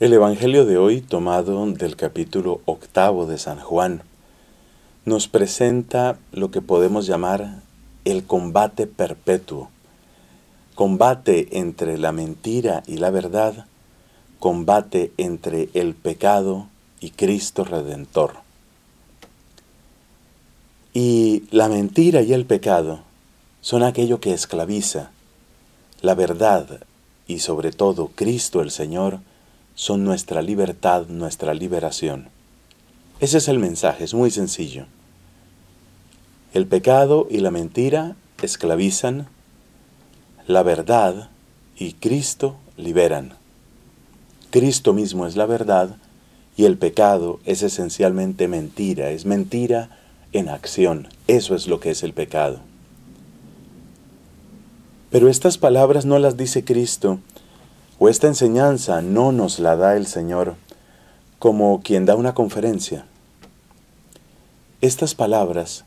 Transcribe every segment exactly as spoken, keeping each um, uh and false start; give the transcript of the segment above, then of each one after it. El Evangelio de hoy, tomado del capítulo octavo de San Juan, nos presenta lo que podemos llamar el combate perpetuo. Combate entre la mentira y la verdad, combate entre el pecado y Cristo Redentor. Y la mentira y el pecado son aquello que esclaviza. La verdad y sobre todo Cristo el Señor son nuestra libertad, nuestra liberación. Ese es el mensaje, es muy sencillo. El pecado y la mentira esclavizan, la verdad y Cristo liberan. Cristo mismo es la verdad y el pecado es esencialmente mentira, es mentira en acción. Eso es lo que es el pecado. Pero estas palabras no las dice Cristo, o esta enseñanza no nos la da el Señor, como quien da una conferencia. Estas palabras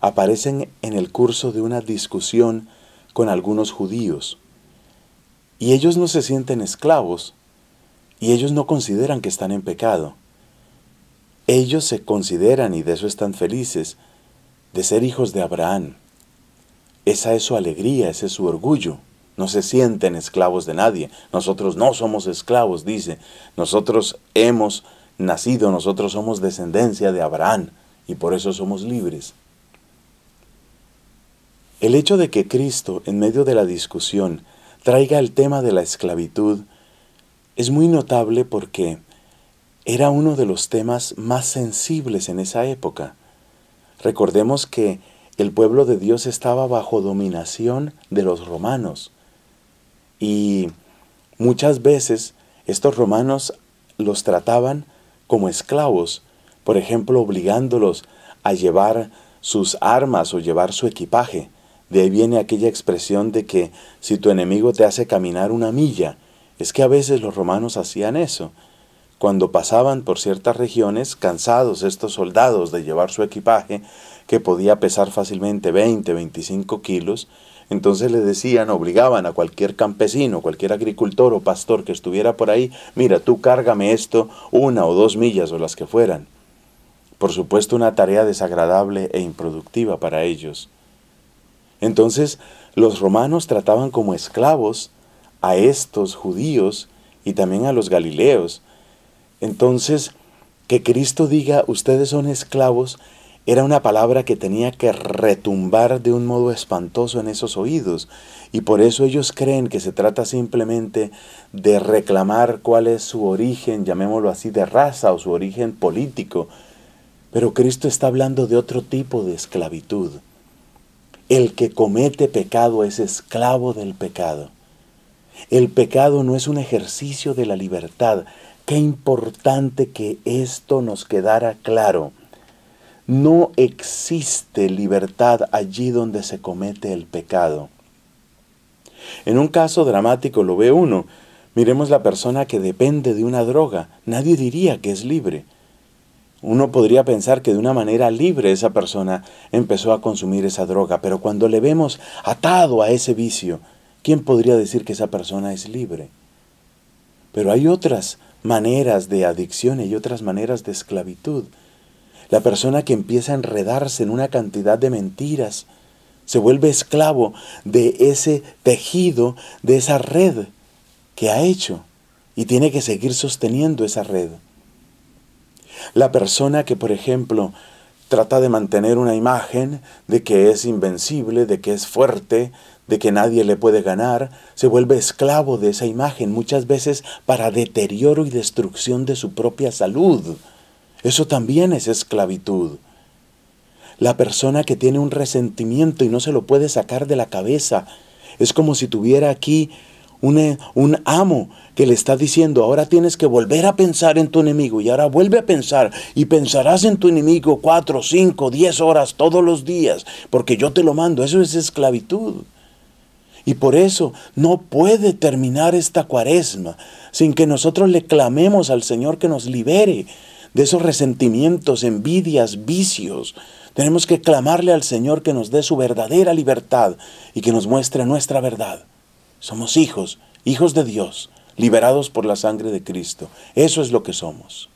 aparecen en el curso de una discusión con algunos judíos, y ellos no se sienten esclavos, y ellos no consideran que están en pecado. Ellos se consideran, y de eso están felices, de ser hijos de Abraham. Esa es su alegría, ese es su orgullo. No se sienten esclavos de nadie. Nosotros no somos esclavos, dice. Nosotros hemos nacido, nosotros somos descendencia de Abraham y por eso somos libres. El hecho de que Cristo, en medio de la discusión, traiga el tema de la esclavitud es muy notable porque era uno de los temas más sensibles en esa época. Recordemos que el pueblo de Dios estaba bajo dominación de los romanos. Y muchas veces estos romanos los trataban como esclavos, por ejemplo, obligándolos a llevar sus armas o llevar su equipaje. De ahí viene aquella expresión de que si tu enemigo te hace caminar una milla, es que a veces los romanos hacían eso. Cuando pasaban por ciertas regiones, cansados estos soldados de llevar su equipaje, que podía pesar fácilmente veinte, veinticinco kilos, entonces le decían, obligaban a cualquier campesino, cualquier agricultor o pastor que estuviera por ahí, mira, tú cárgame esto una o dos millas o las que fueran. Por supuesto, una tarea desagradable e improductiva para ellos. Entonces, los romanos trataban como esclavos a estos judíos y también a los galileos. Entonces, que Cristo diga, ustedes son esclavos, era una palabra que tenía que retumbar de un modo espantoso en esos oídos, y por eso ellos creen que se trata simplemente de reclamar cuál es su origen, llamémoslo así, de raza o su origen político. Pero Cristo está hablando de otro tipo de esclavitud. El que comete pecado es esclavo del pecado. El pecado no es un ejercicio de la libertad. Qué importante que esto nos quedara claro. No existe libertad allí donde se comete el pecado. En un caso dramático lo ve uno. Miremos la persona que depende de una droga. Nadie diría que es libre. Uno podría pensar que de una manera libre esa persona empezó a consumir esa droga, pero cuando le vemos atado a ese vicio, ¿quién podría decir que esa persona es libre? Pero hay otras maneras de adicción y otras maneras de esclavitud. La persona que empieza a enredarse en una cantidad de mentiras se vuelve esclavo de ese tejido, de esa red que ha hecho y tiene que seguir sosteniendo esa red. La persona que, por ejemplo, trata de mantener una imagen de que es invencible, de que es fuerte, de que nadie le puede ganar, se vuelve esclavo de esa imagen, muchas veces para deterioro y destrucción de su propia salud. Eso también es esclavitud. La persona que tiene un resentimiento y no se lo puede sacar de la cabeza, es como si tuviera aquí un, un amo que le está diciendo, ahora tienes que volver a pensar en tu enemigo, y ahora vuelve a pensar, y pensarás en tu enemigo cuatro, cinco, diez horas todos los días, porque yo te lo mando. Eso es esclavitud. Y por eso no puede terminar esta Cuaresma sin que nosotros le clamemos al Señor que nos libere de esos resentimientos, envidias, vicios. Tenemos que clamarle al Señor que nos dé su verdadera libertad y que nos muestre nuestra verdad. Somos hijos, hijos de Dios, liberados por la sangre de Cristo. Eso es lo que somos.